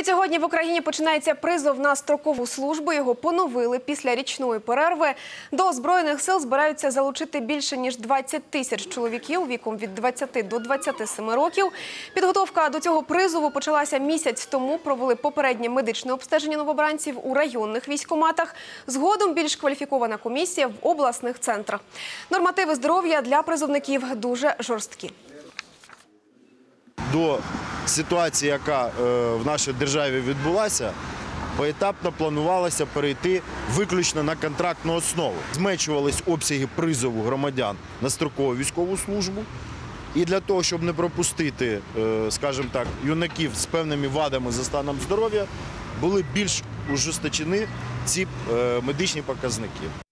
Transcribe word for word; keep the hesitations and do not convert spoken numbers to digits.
Тільки сьогодні в Україні починається призов на строкову службу. Його поновили після річної перерви. До Збройних сил збираються залучити більше ніж двадцять тисяч чоловіків віком від двадцяти до двадцяти семи років. Підготовка до цього призову почалася місяць тому. Провели попереднє медичне обстеження новобранців у районних військкоматах. Згодом більш кваліфікована комісія в обласних центрах. Нормативи здоров'я для призовників дуже жорсткі. До ситуації, яка в нашій державі відбулася, поетапно планувалося перейти виключно на контрактну основу. Зменшувались обсяги призову громадян на строкову військову службу. І для того, щоб не пропустити, скажімо так, юнаків з певними вадами за станом здоров'я, були більш ужесточені ці медичні показники.